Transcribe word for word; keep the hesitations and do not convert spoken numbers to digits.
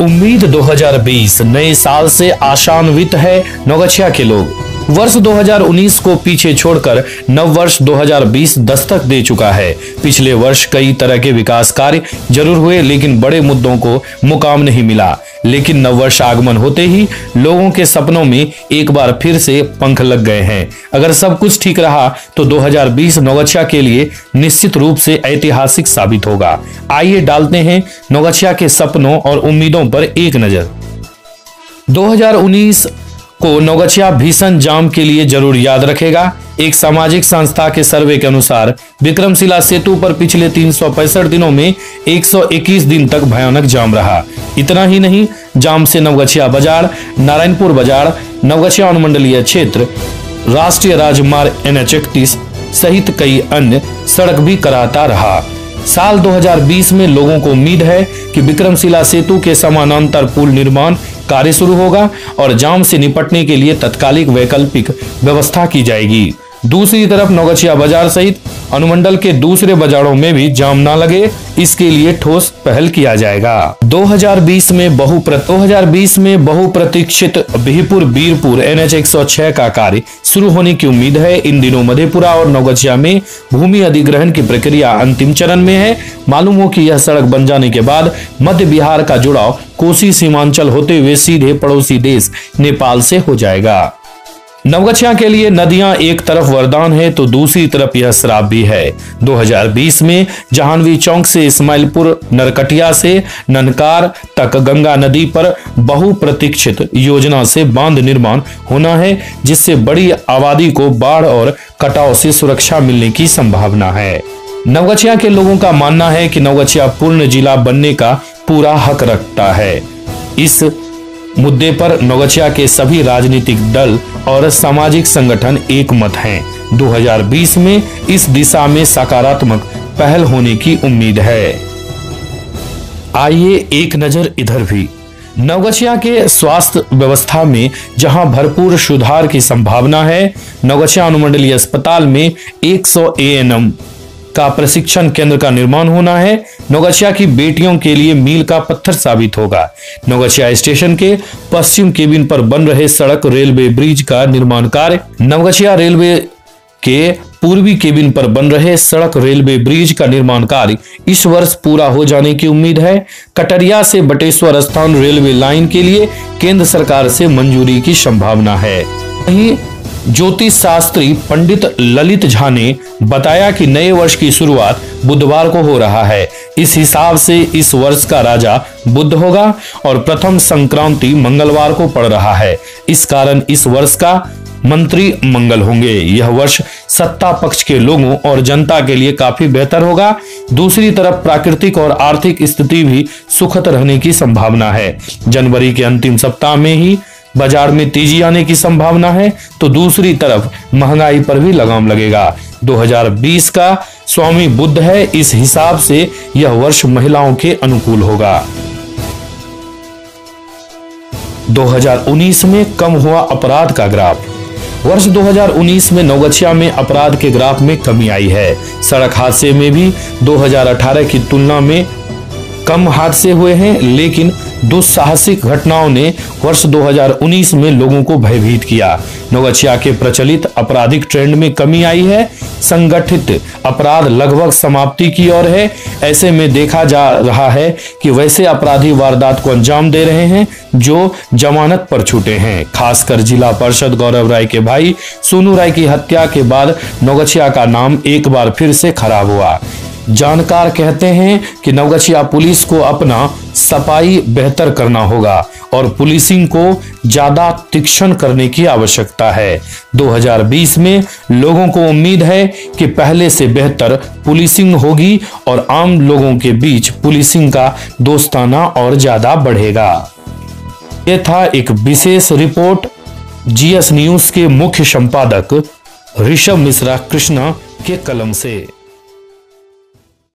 उम्मीद दो हज़ार बीस नए साल से आशान्वित है नवगछिया के लोग। वर्ष दो हज़ार उन्नीस को पीछे छोड़कर नव वर्ष दो हज़ार बीस दस्तक दे चुका है। पिछले वर्ष कई तरह के विकास कार्य जरूर हुए, लेकिन बड़े मुद्दों को मुकाम नहीं मिला। लेकिन नववर्ष आगमन होते ही लोगों के सपनों में एक बार फिर से पंख लग गए हैं। अगर सब कुछ ठीक रहा तो दो हज़ार बीस नवगछिया के लिए निश्चित रूप से ऐतिहासिक साबित होगा। आइए डालते हैं नवगछिया के सपनों और उम्मीदों पर एक नजर। दो हज़ार उन्नीस को नवगछिया भीषण जाम के लिए जरूर याद रखेगा। एक सामाजिक संस्था के सर्वे के अनुसार विक्रमशिला सेतु पर पिछले तीन सौ पैंसठ दिनों में एक सौ इक्कीस दिन तक भयानक जाम रहा। इतना ही नहीं, जाम से नवगछिया बाजार, नारायणपुर बाजार, नवगछिया अनुमंडलीय क्षेत्र, राष्ट्रीय राजमार्ग एन एच एक सौ छह सहित कई अन्य सड़क भी कराता रहा। साल दो हज़ार बीस में लोगों को उम्मीद है कि विक्रमशिला सेतु के समानांतर पुल निर्माण कार्य शुरू होगा और जाम से निपटने के लिए तत्कालिक वैकल्पिक व्यवस्था की जाएगी। दूसरी तरफ नवगछिया बाजार सहित अनुमंडल के दूसरे बाजारों में भी जाम ना लगे, इसके लिए ठोस पहल किया जाएगा। दो हज़ार बीस में बहुप्र दो हज़ार बीस में बहुप्रतीक्षित बिहपुर वीरपुर एन एच एक सौ छह का कार्य शुरू होने की उम्मीद है। इन दिनों मधेपुरा और नवगछिया में भूमि अधिग्रहण की प्रक्रिया अंतिम चरण में है। मालूम हो कि यह सड़क बन जाने के बाद मध्य बिहार का जुड़ाव कोसी सीमांचल होते हुए सीधे पड़ोसी देश नेपाल से हो जाएगा। नवगछिया के लिए नदियां एक तरफ वरदान है तो दूसरी तरफ यह श्राप भी है। दो हज़ार बीस में जहनवी चौक से इस्माइलपुर, नरकटिया से ननकार तक गंगा नदी पर बहुप्रतीक्षित योजना से बांध निर्माण होना है, जिससे बड़ी आबादी को बाढ़ और कटाव से सुरक्षा मिलने की संभावना है। नवगछिया के लोगों का मानना है कि नवगछिया पूर्ण जिला बनने का पूरा हक रखता है। इस मुद्दे पर नवगछिया के सभी राजनीतिक दल और सामाजिक संगठन एकमत हैं। दो हज़ार बीस में इस दिशा में सकारात्मक पहल होने की उम्मीद है। आइए एक नजर इधर भी। नवगछिया के स्वास्थ्य व्यवस्था में जहां भरपूर सुधार की संभावना है, नवगछिया अनुमंडलीय अस्पताल में सौ ए एन एम का प्रशिक्षण केंद्र का निर्माण होना है। नवगछिया की बेटियों के लिए मील का पत्थर साबित होगा। नवगछिया स्टेशन के पश्चिम केबिन पर बन रहे सड़क रेलवे ब्रिज का निर्माण कार्य नवगछिया रेलवे के पूर्वी केबिन पर बन रहे सड़क रेलवे ब्रिज का निर्माण कार्य इस वर्ष पूरा हो जाने की उम्मीद है। कटरिया से बटेश्वर स्थान रेलवे लाइन के लिए केंद्र सरकार से मंजूरी की संभावना है। वहीं ज्योतिष शास्त्री पंडित ललित झा ने बताया कि नए वर्ष की शुरुआत बुधवार को हो रहा है। इस हिसाब से इस वर्ष का राजा बुध होगा और प्रथम संक्रांति मंगलवार को पड़ रहा है। इस कारण इस वर्ष का मंत्री मंगल होंगे। यह वर्ष सत्ता पक्ष के लोगों और जनता के लिए काफी बेहतर होगा। दूसरी तरफ प्राकृतिक और आर्थिक स्थिति भी सुखद रहने की संभावना है। जनवरी के अंतिम सप्ताह में ही बाजार में तेजी आने की संभावना है तो दूसरी तरफ महंगाई पर भी लगाम लगेगा। दो हज़ार बीस का स्वामी बुध है, इस हिसाब से यह वर्ष महिलाओं के अनुकूल होगा। दो हज़ार उन्नीस में कम हुआ अपराध का ग्राफ। वर्ष दो हज़ार उन्नीस में नवगछिया में अपराध के ग्राफ में कमी आई है। सड़क हादसे में भी दो हज़ार अठारह की तुलना में कम हादसे हुए हैं, लेकिन दुस्साहसिक घटनाओं ने वर्ष दो हज़ार उन्नीस में लोगों को भयभीत किया। नवगछिया के प्रचलित आपराधिक ट्रेंड में कमी आई है। संगठित अपराध लगभग समाप्ति की ओर है। ऐसे में देखा जा रहा है कि वैसे अपराधी वारदात को अंजाम दे रहे हैं जो जमानत पर छूटे हैं। खासकर जिला परिषद गौरव राय के भाई सोनू राय की हत्या के बाद नवगछिया का नाम एक बार फिर से खराब हुआ। जानकार कहते हैं कि नवगछिया पुलिस को अपना सफाई बेहतर करना होगा और पुलिसिंग को ज्यादा तीक्ष्ण करने की आवश्यकता है। दो हज़ार बीस में लोगों को उम्मीद है कि पहले से बेहतर पुलिसिंग होगी और आम लोगों के बीच पुलिसिंग का दोस्ताना और ज्यादा बढ़ेगा। यह था एक विशेष रिपोर्ट जी एस न्यूज के मुख्य संपादक ऋषभ मिश्रा कृष्णा के कलम से।